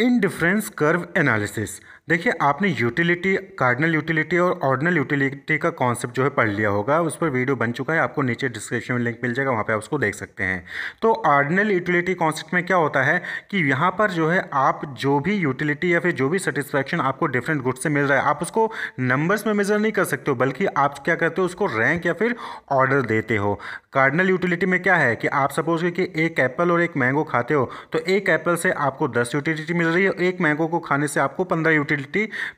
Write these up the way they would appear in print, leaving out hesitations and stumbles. Indifference curve analysis. देखिए आपने utility, cardinal utility और ऑर्डिनल यूटिलिटी का कॉन्सेप्ट जो है पढ़ लिया होगा, उस पर वीडियो बन चुका है, आपको नीचे डिस्क्रिप्शन में लिंक मिल जाएगा, वहाँ पे आप उसको देख सकते हैं। तो ऑर्डिनल यूटिलिटी कॉन्सेप्ट में क्या होता है कि यहाँ पर जो है आप जो भी यूटिलिटी या फिर जो भी सेटिस्फैक्शन आपको डिफरेंट गुड्स से मिल रहा है, आप उसको नंबर्स में मेजर नहीं कर सकते हो, बल्कि आप क्या करते हो उसको रैंक या फिर ऑर्डर देते हो। कार्डिनल यूटिलिटी में क्या है कि आप सपोज कि एक एप्पल और एक मैंगो खाते हो, तो एक एप्पल से आपको 10 यूटिलिटी मिल रही है, एक मैंगो को खाने से आपको 15 यूटिलिटी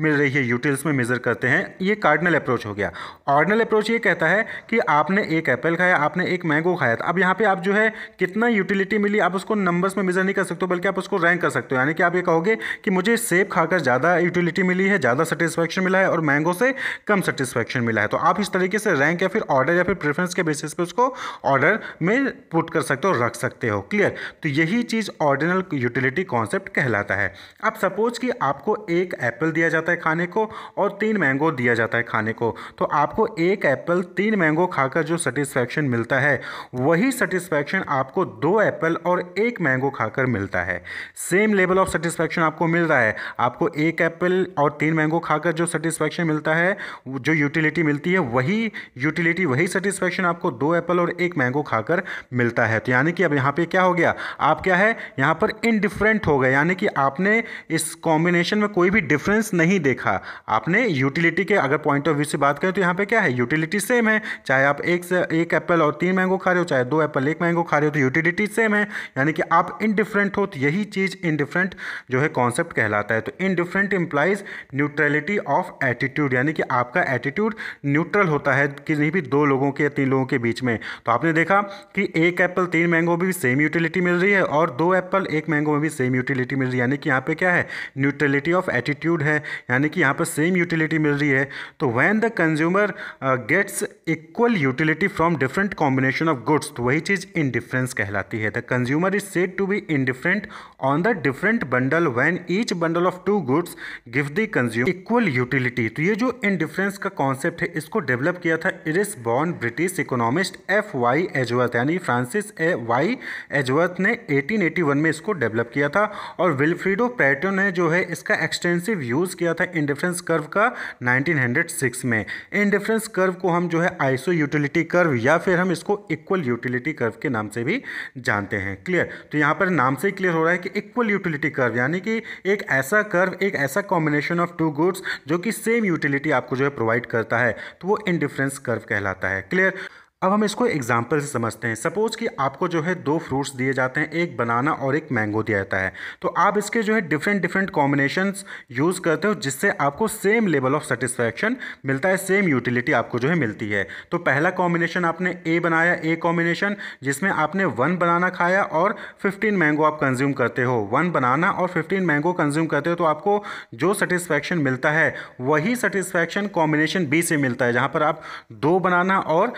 मिल रही है, यूटिल्स में मेजर करते हैं। ये कार्डिनल अप्रोच हो गया। ऑर्डिनल अप्रोच ये कहता है कि आपने एक एप्पल खाया, आपने एक मैंगो खाया, अब यहाँ पे आप जो है कितना यूटिलिटी मिली आप उसको नंबर्स में मेजर नहीं कर सकते, बल्कि आप उसको रैंक कर सकते हो। यानी कि आप ये कहोगे कि मुझे सेब खाकर ज़्यादा यूटिलिटी मिली है, ज़्यादा सेटिस्फैक्शन मिला है और मैंगो से कम सेटिस्फैक्शन मिला है। तो आप इस तरीके से रैंक या फिर ऑर्डर या फिर प्रेफरेंस के बेसिस पे उसको ऑर्डर में पुट कर सकते हो, रख सकते हो। क्लियर? तो यही चीज़ ऑर्डिनल यूटिलिटी कॉन्सेप्ट कहलाता है। अब सपोज कि आपको एक एप्पल दिया जाता है खाने को और 3 मैंगो दिया जाता है खाने को, तो आपको एक एप्पल 3 मैंगो खाकर जो सेटिस्फैक्शन मिलता है, वही सेटिस्फैक्शन आपको 2 एप्पल और 1 मैंगो खाकर मिलता है। सेम लेवल ऑफ सेटिस्फैक्शन आपको मिल रहा है। आपको एक एप्पल और 3 मैंगो खाकर जो सेटिस्फैक्शन मिलता है, जो यूटिलिटी मिलती है, वही यूटिलिटी, वही सेटिस्फैक्शन आपको 2 एप्पल और 1 मैंगो खाकर मिलता है। तो यानी कि अब यहाँ पे क्या हो गया, आप क्या है यहाँ पर इनडिफरेंट हो गए, यानी कि आपने इस कॉम्बिनेशन में कोई भी डिफरेंस नहीं देखा। आपने यूटिलिटी के अगर पॉइंट ऑफ व्यू से बात करें तो यहाँ पे क्या है, यूटिलिटी सेम है, चाहे आप एक एप्पल और 3 मैंगो खा रहे हो, चाहे 2 एप्पल 1 मैंगो खा रहे हो, तो यूटिलिटी सेम है, यानी कि आप इनडिफरेंट हो। तो यही चीज़ इनडिफरेंट जो है कॉन्सेप्ट कहलाता है। तो indifferent implies neutrality of attitude, यानी कि आपका एटीट्यूड न्यूट्रल होता है किसी भी 2 लोगों के या 3 लोगों के बीच में। तो आपने देखा कि एक एप्पल 3 मैंगो भी सेम यूटिलिटी मिल रही है और 2 एप्पल 1 मैंगो में भी सेम यूटिलिटी मिल रही है, यानी कि यहाँ पे क्या है, न्यूट्रलिटी ऑफ एटीट्यूड है, यानी कि यहाँ पर सेम यूटिलिटी मिल रही है। तो when the consumer gets equal utility from different combination of goods, तो वही चीज़ इनडिफरेंस कहलाती है। The consumer is said to be indifferent on the different bundle when each bundle of 2 goods give the consumer equal utility. तो ये जो indifference का concept है, इसको डेवलप किया था Irish born British economist F.Y. Edgeworth, यानी फ्रांसिस वाई एजवर्थ ने 1881 में इसको डेवलप किया था और विल्फ्रीडो प्रेटो ने जो है इसका एक्सटेंसिव यूज़ किया था इनडिफरेंस कर्व का 1906 में। इनडिफरेंस कर्व को हम जो है आइसो यूटिलिटी कर्व या फिर हम इसको इक्वल यूटिलिटी कर्व के नाम से भी जानते हैं। क्लियर? तो यहाँ पर नाम से ही क्लियर हो रहा है कि इक्वल यूटिलिटी कर्व यानी कि एक ऐसा कर्व, एक ऐसा कॉम्बिनेशन ऑफ 2 गुड्स जो कि सेम यूटिलिटी आपको जो है प्रोवाइड करता है, तो वो इनडिफरेंस कर्व कहलाता है। क्लियर? अब हम इसको एग्जाम्पल से समझते हैं। सपोज कि आपको जो है 2 फ्रूट्स दिए जाते हैं, एक बनाना और एक मैंगो दिया जाता है, तो आप इसके जो है डिफरेंट कॉम्बिनेशंस यूज़ करते हो जिससे आपको सेम लेवल ऑफ सेटिस्फैक्शन मिलता है, सेम यूटिलिटी आपको जो है मिलती है। तो पहला कॉम्बिनेशन आपने ए बनाया, ए कॉम्बिनेशन, जिसमें आपने 1 बनाना खाया और 15 मैंगो आप कंज्यूम करते हो, 1 बनाना और 15 मैंगो कंज्यूम करते हो, तो आपको जो सेटिस्फैक्शन मिलता है वही सेटिस्फैक्शन कॉम्बिनेशन बी से मिलता है, जहाँ पर आप 2 बनाना और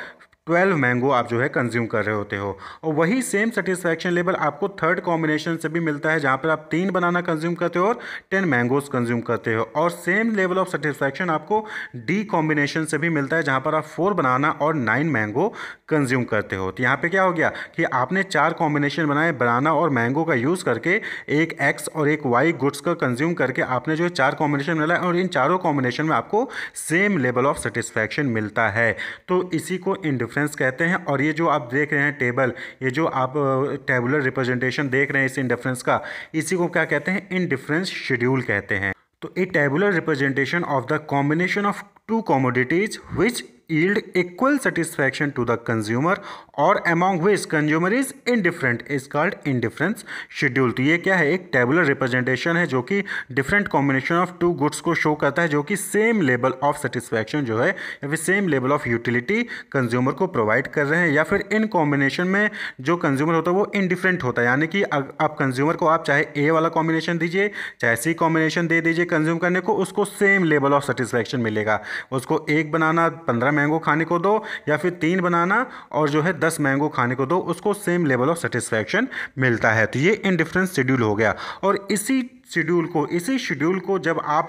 12 मैंगो आप जो है कंज्यूम कर रहे होते हो। और वही सेम सेटिस्फैक्शन लेवल आपको थर्ड कॉम्बिनेशन से भी मिलता है, जहाँ पर आप 3 बनाना कंज्यूम करते हो और 10 मैंगोज कंज्यूम करते हो। और सेम लेवल ऑफ सेटिस्फैक्शन आपको डी कॉम्बिनेशन से भी मिलता है, जहाँ पर आप 4 बनाना और 9 मैंगो कंज्यूम करते हो। तो यहाँ पे क्या हो गया कि आपने 4 कॉम्बिनेशन बनाए, बनाना और मैंगो का यूज़ करके, एक एक्स और एक वाई गुड्स का कंज्यूम करके आपने जो है 4 कॉम्बिनेशन मिला है और इन चारों कॉम्बिनेशन में आपको सेम लेवल ऑफ सेटिस्फैक्शन मिलता है। तो इसी को इनडिफरेंट कहते हैं। और ये जो आप देख रहे हैं टेबल, ये जो आप टेबुलर रिप्रेजेंटेशन देख रहे हैं इस इनडिफरेंस का, इसी को क्या कहते हैं, इनडिफरेंस शेड्यूल कहते हैं। तो a tabular representation of the combination of 2 commodities which yield equal satisfaction to the consumer or among which consumer is indifferent is called indifference schedule। तो ये क्या है, एक tabular representation है जो कि different combination of 2 goods को show करता है, जो कि same level of satisfaction जो है या फिर same level of utility consumer को provide कर रहे हैं, या फिर इन combination में जो consumer होता है वो indifferent होता है। यानी कि आप consumer को आप चाहे A वाला combination दीजिए, चाहे C combination दे दीजिए consume करने को, उसको same level of satisfaction मिलेगा। उसको 1 बनाना 15 मैंगो खाने को दो या फिर 3 बनाना और जो है 10 मैंगो खाने को दो, उसको सेम लेवल ऑफ सेटिस्फैक्शन मिलता है। तो ये इनडिफरेंस शेड्यूल हो गया। और इसी शेड्यूल को जब आप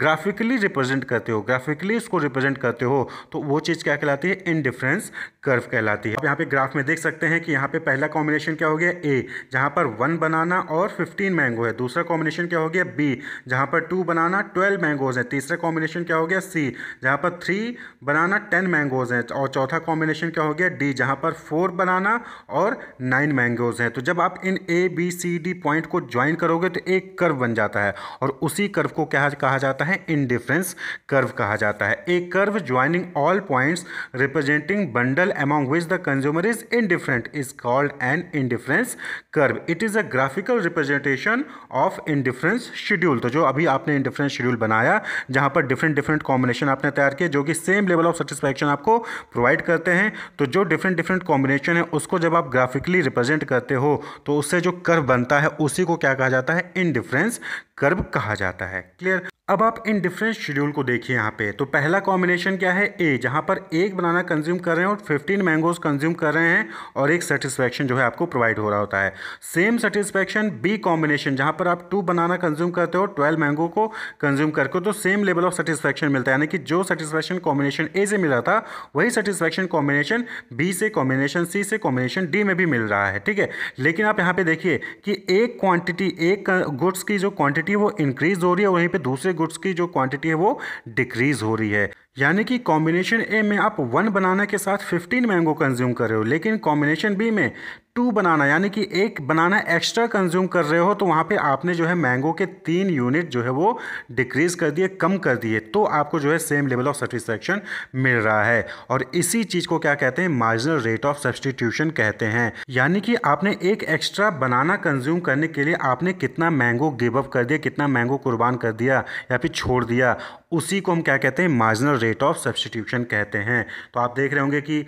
ग्राफिकली रिप्रेजेंट करते हो, ग्राफिकली इसको रिप्रेजेंट करते हो, तो वो चीज़ क्या कहलाती है, इंडिफरेंस कर्व कहलाती है। आप यहाँ पे ग्राफ में देख सकते हैं कि यहाँ पे पहला कॉम्बिनेशन क्या हो गया ए, जहाँ पर 1 बनाना और 15 मैंगो है। दूसरा कॉम्बिनेशन क्या हो गया बी, जहाँ पर 2 बनाना 12 मैंगोज हैं। तीसरा कॉम्बिनेशन क्या हो गया सी, जहाँ पर 3 बनाना 10 मैंगोज हैं। और चौथा कॉम्बिनेशन क्या हो गया डी, जहाँ पर 4 बनाना और 9 मैंगोज हैं। तो जब आप इन ABCD पॉइंट को ज्वाइन करोगे तो एक कर्व बन जाता है, और उसी कर्व को क्या कहा जाता है, इंडिफरेंस कर्व कहा जाता है। एक curve joining all points representing bundle among which the consumer is indifferent is called an indifference curve. It is a graphical representation of indifference schedule. तो जो अभी आपने indifference schedule बनाया, जहाँ पर different combination आपने तैयार किए जो कि same level of satisfaction आपको provide करते हैं, तो जो different combination है उसको जब आप graphically represent करते हो तो उससे जो curve बनता है उसी को क्या कहा जाता है, indifference curve कहा जाता है। Clear? अब आप इन डिफरेंट शेड्यूल को देखिए यहाँ पे। तो पहला कॉम्बिनेशन क्या है ए, जहाँ पर 1 बनाना कंज्यूम कर रहे हैं और 15 मैंगोज कंज्यूम कर रहे हैं और एक सेटिस्फैक्शन जो है आपको प्रोवाइड हो रहा होता है। सेम सेटिस्फैक्शन बी कॉम्बिनेशन, जहाँ पर आप 2 बनाना कंज्यूम करते हो 12 मैंगो को कंज्यूम करके, तो सेम लेवल ऑफ सेटिस्फैक्शन मिलता है। यानी कि जो सेटिस्फैक्शन कॉम्बिनेशन ए से मिल रहा था वही सेटिस्फैक्शन कॉम्बिनेशन बी से, कॉम्बिनेशन सी से, कॉम्बिनेशन डी में भी मिल रहा है। ठीक है, लेकिन आप यहाँ पर देखिए कि एक क्वान्टिटी, एक गुड्स की जो क्वान्टिटी वो इंक्रीज हो रही है, वहीं पर दूसरे गुड्स की जो क्वांटिटी है वो डिक्रीज हो रही है। यानी कि कॉम्बिनेशन ए में आप 1 बनाना के साथ 15 मैंगो कंज्यूम कर रहे हो, लेकिन कॉम्बिनेशन बी में 2 बनाना यानी कि 1 बनाना एक्स्ट्रा कंज्यूम कर रहे हो, तो वहाँ पे आपने जो है मैंगो के 3 यूनिट जो है वो डिक्रीज़ कर दिए, कम कर दिए, तो आपको जो है सेम लेवल ऑफ सेटिस्फैक्शन मिल रहा है। और इसी चीज़ को क्या कहते हैं, मार्जिनल रेट ऑफ सब्सटीट्यूशन कहते हैं। यानी कि आपने एक एक्स्ट्रा बनाना कंज्यूम करने के लिए आपने कितना मैंगो गिव अप कर दिया, कितना मैंगो कुर्बान कर दिया या फिर छोड़ दिया, उसी को हम क्या कहते हैं, मार्जिनल रेट ऑफ सब्सटीट्यूशन कहते हैं। तो आप देख रहे होंगे कि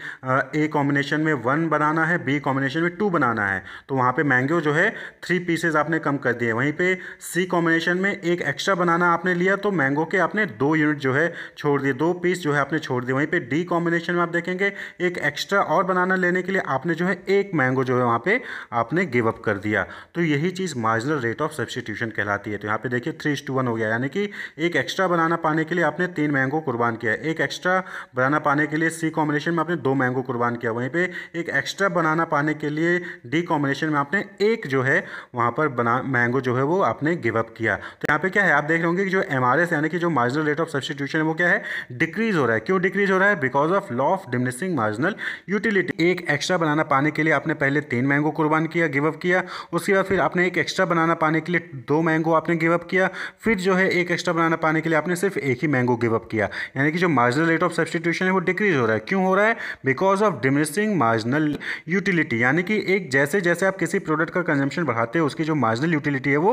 ए कॉम्बिनेशन में 1 बनाना है, बी कॉम्बिनेशन में 2 बनाना है, तो वहाँ पे मैंगो जो है 3 पीसेज आपने कम कर दिए। वहीं पे सी कॉम्बिनेशन में 1 एक्स्ट्रा बनाना आपने लिया, तो मैंगो के आपने 2 यूनिट जो है छोड़ दिए, 2 पीस जो है आपने छोड़ दिए। वहीं पे डी कॉम्बिनेशन में आप देखेंगे एक एक्स्ट्रा और बनाना लेने के लिए आपने जो है 1 मैंगो जो है वहाँ पे आपने गिव अप कर दिया। तो यही चीज़ मार्जिनल रेट ऑफ सब्सटीट्यूशन कहलाती है। तो यहाँ पे देखिए 3:1 हो गया, यानी कि एक एक्स्ट्रा बनाना पाने के लिए आपने 3 मैंगो कुर्बान किया, एक एक्स्ट्रा बनाना पाने के लिए सी कॉम्बिनेशन में आपने 2 मैंगो कुर्बान किया, वहीं पे एक एक्स्ट्रा बनाना पाने के लिए डी कॉम्बिनेशन में आपने 1 जो है वहां पर मैंगो जो है वो आपने गिव अप किया। तो यहाँ पे क्या है, आप देख रहे होंगे कि जो MRS यानी कि जो मार्जिनल रेट ऑफ सब्सटीट्यूशन है वो क्या है, डिक्रीज हो रहा है। क्यों डिक्रीज हो रहा है, because of law of diminishing marginal utility. एक एक्स्ट्रा बनाना पाने के लिए आपने पहले 3 मैंगो कुर्बान किया, गिव अप किया, उसके बाद फिर आपने एक एक्स्ट्रा बनाना पाने के लिए 2 मैंगो आपने गिव अप किया, फिर जो है एक एक्स्ट्रा बनाना पाने के लिए आपने सिर्फ 1 ही मैंगो गिव अप किया। यानी कि जो मार्जिनल रेट ऑफ सब्सटीट्यूशन है वो डिक्रीज हो रहा है। क्यों हो रहा है, because of diminishing marginal utility. यानी कि एक जैसे जैसे आप किसी प्रोडक्ट का कंजम्पशन बढ़ाते हो उसकी जो मार्जिनल यूटिलिटी है वो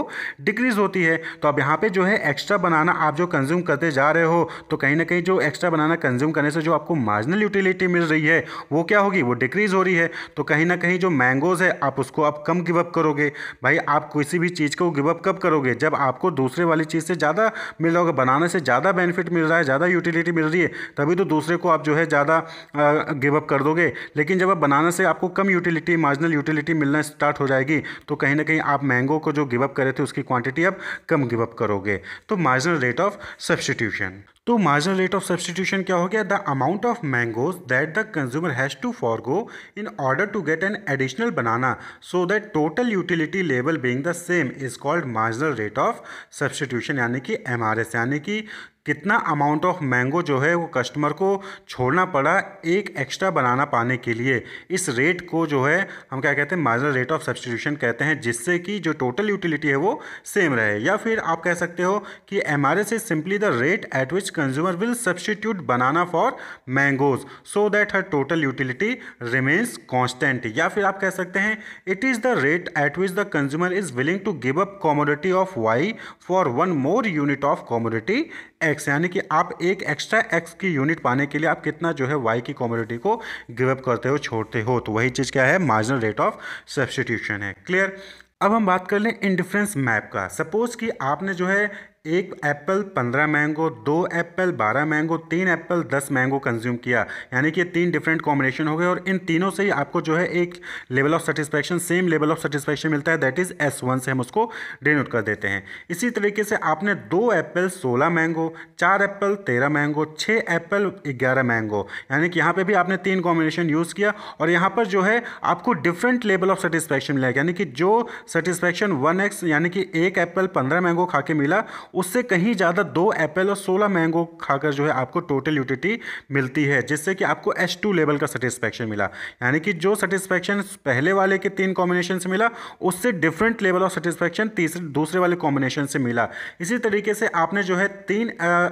डिक्रीज होती है। तो अब यहाँ पे जो है एक्स्ट्रा बनाना आप जो कंज्यूम करते जा रहे हो, तो कहीं ना कहीं जो एक्स्ट्रा बनाना कंज्यूम करने से जो आपको मार्जिनल यूटिलिटी मिल रही है वो क्या होगी, वो डिक्रीज हो रही है। तो कहीं ना कहीं जो मैंगोज है आप उसको आप कम गिव अप करोगे। भाई आप किसी भी चीज़ को गिव अप कब करोगे, जब आपको दूसरे वाली चीज़ से ज़्यादा मिल रहा होगा, बनाने से ज़्यादा बेनिफिट मिल रहा है, ज़्यादा यूटिलिटी मिल रही है, तभी तो दूसरे को आप जो है ज़्यादा गिव अप कर दोगे। लेकिन जब आप बनाने से आपको कम यूटिलिटी, मार्जिनल यूटिलिटी मिलना स्टार्ट हो जाएगी, तो कहीं ना कहीं आप मैंगो को जो गिव अप कर रहे थे उसकी क्वांटिटी आप कम गिव अप करोगे। तो मार्जिनल रेट ऑफ सब्सटीट्यूशन। तो मार्जिनल रेट ऑफ सब्सटीट्यूशन क्या हो गया, the amount of mangoes that the consumer has to forgo in order to get an additional banana so that total utility level being the same is called marginal rate of substitution, यानी कि MRS। यानी कि कितना amount of mango जो है वो customer को छोड़ना पड़ा एक एक्स्ट्रा बनाना पाने के लिए, इस रेट को जो है हम क्या कहते हैं, मार्जिनल रेट ऑफ सब्सटीट्यूशन कहते हैं, जिससे कि जो टोटल यूटिलिटी है वो सेम रहे। या फिर आप कह सकते हो कि MRS is simply the rate at which consumer will substitute banana for mangoes so that her total utility remains constant. या फिर आप कह सकते हैं it is the rate at which the consumer is willing to give up commodity of Y for 1 more unit of commodity X। यानी कि आप एक एक्स्ट्रा X की यूनिट पाने के लिए आप कितना जो है Y की कॉमोडिटी को गिव अप करते हो, छोड़ते हो, तो वही चीज़ क्या है, मार्जिनल रेट ऑफ सब्सटीट्यूशन है। क्लियर? अब हम बात कर लें इंडिफरेंस मैप का। सपोज कि आपने जो है एक apple 15 mango, 2 apple 12 mango, 3 apple 10 mango consume किया, यानी कि 3 डिफरेंट कॉम्बिनेशन हो गए और इन तीनों से ही आपको जो है एक level of satisfaction, same level of satisfaction मिलता है, दैट इज़ S1 से हम उसको डिनोट कर देते हैं। इसी तरीके से आपने 2 apple 16 mango, 4 apple 13 mango, 6 apple 11 mango, यानी कि यहाँ पर भी आपने 3 कॉम्बिनेशन यूज़ किया और यहाँ पर जो है आपको डिफरेंट लेवल ऑफ सेटिस्फेक्शन मिलेगा, यानी कि जो सेटिस्फेक्शन 1x यानी कि एक एप्पल 15 मैंगो खा के मिला, उससे कहीं ज़्यादा 2 एप्पल और 16 मैंगो खाकर जो है आपको टोटल यूटिलिटी मिलती है, जिससे कि आपको S2 लेवल का सेटिस्फेक्शन मिला, यानी कि जो सेटिस्फेक्शन पहले वाले के 3 कॉम्बिनेशन से मिला उससे डिफरेंट लेवल ऑफ सेटिस्फेक्शन दूसरे वाले कॉम्बिनेशन से मिला। इसी तरीके से आपने जो है 3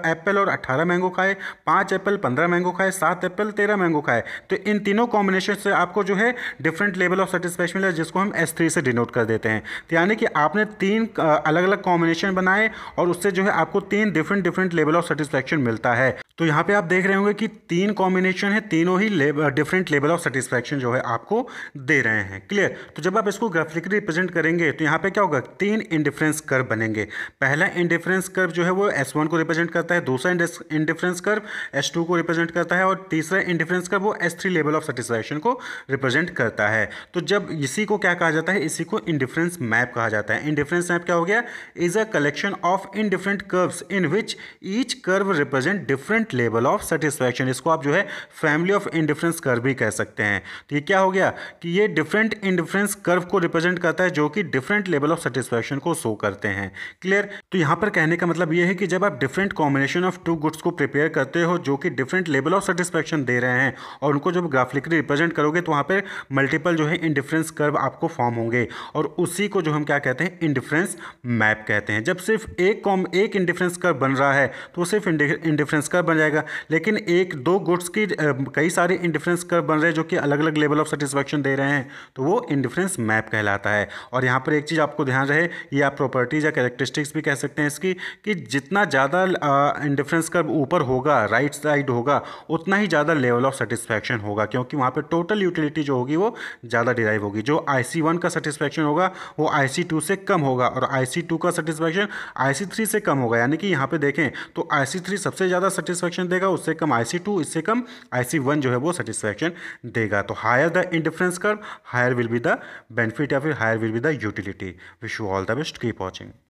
एप्पल और 18 मैंगो खाए, 5 एप्पल 15 मैंगो खाए, 7 एप्पल 13 मैंगो खाए, तो इन तीनों कॉम्बिनेशन से आपको जो है डिफरेंट लेवल ऑफ सेटिस्फेक्शन मिला, जिसको हम S3 से डिनोट कर देते हैं। तो यानी कि आपने 3 अलग अलग कॉम्बिनेशन बनाए और उससे जो है आपको 3 डिफरेंट लेवल ऑफ सेटिस्फेक्शन मिलता है। तो यहाँ पे आप देख रहे होंगे कि 3 कॉम्बिनेशन है, तीनों ही डिफरेंट लेवल ऑफ सेटिस्फेक्शन जो है आपको दे रहे हैं। क्लियर। तो जब आप इसको ग्राफिकली रिप्रेजेंट करेंगे तो यहाँ पे क्या होगा, 3 इंडिफरेंस कर्व बनेंगे। पहला इंडिफरेंस कर्व जो है वो S1 को रिप्रेजेंट करता है, दूसरा इंडिफरेंस कर्व S2 को रिप्रेजेंट करता है और तीसरा इंडिफरेंस कर्व वो S3 लेवल ऑफ सेटिस्फेक्शन को रिप्रेजेंट करता है। तो जब इसी को क्या कहा जाता है, इसी को इंडिफरेंस मैप कहा जाता है। इंडिफरेंस मैप क्या हो गया, is a collection of indifferent curves in which each curve represent different level of satisfaction. इसको आप जो है फैमिली ऑफ इंडिफरेंस कर्व भी कह सकते हैं। तो ये क्या हो गया कि ये डिफरेंट इंडिफरेंस कर्व को रिप्रेजेंट करता है जो कि डिफरेंट लेवल ऑफ सेटिस्फेक्शन को शो करते हैं। क्लियर। तो यहां पर कहने का मतलब ये है कि जब आप डिफरेंट कॉम्बिनेशन ऑफ 2 गुड्स को प्रिपेयर करते हो जो कि डिफरेंट लेवल ऑफ सेटिस्फेक्शन दे रहे हैं और उनको जब ग्राफिकली रिप्रेजेंट करोगे तो वहां पर मल्टीपल जो है इंडिफरेंस कर्व आपको फॉर्म होंगे और उसी को जो हम क्या कहते हैं, इंडिफरेंस मैप कहते हैं। जब सिर्फ एक इंडिफरेंस कर्व बन रहा है तो सिर्फ इंडिफरेंस कर्व जाएगा, लेकिन 1-2 गुड्स की कई सारे इंडिफरेंस कर्व बन रहे हैं जो कि अलग अलग लेवल ऑफ सेटिस्फेक्शन दे रहे हैं, तो वो इंडिफरेंस मैप कहलाता है। और यहाँ पर एक चीज़ आपको ध्यान रहे, ये आप प्रॉपर्टीज या कैरेक्टरिस्टिक्स भी कह सकते हैं इसकी, कि जितना ज़्यादा इंडिफरेंस कर्व ऊपर होगा, राइट साइड होगा, उतना ही ज़्यादा लेवल ऑफ सेटिस्फेक्शन होगा, क्योंकि वहाँ पर टोटल यूटिलिटी जो होगी वो ज़्यादा डिराइव होगी। जो IC1 का सेटिस्फेक्शन होगा वो IC2 से कम होगा और IC2 का सेटिस्फेक्शन IC3 से कम होगा, यानी कि यहाँ पर देखें तो IC3 सबसे ज़्यादा सेटिस्फेक्शन देगा, उससे कम IC2, इससे कम IC1 जो है वो सेटिस्फेक्शन देगा। तो higher the indifference curve, higher will be the benefit या फिर higher will be the utility. Wish you all the best, keep watching.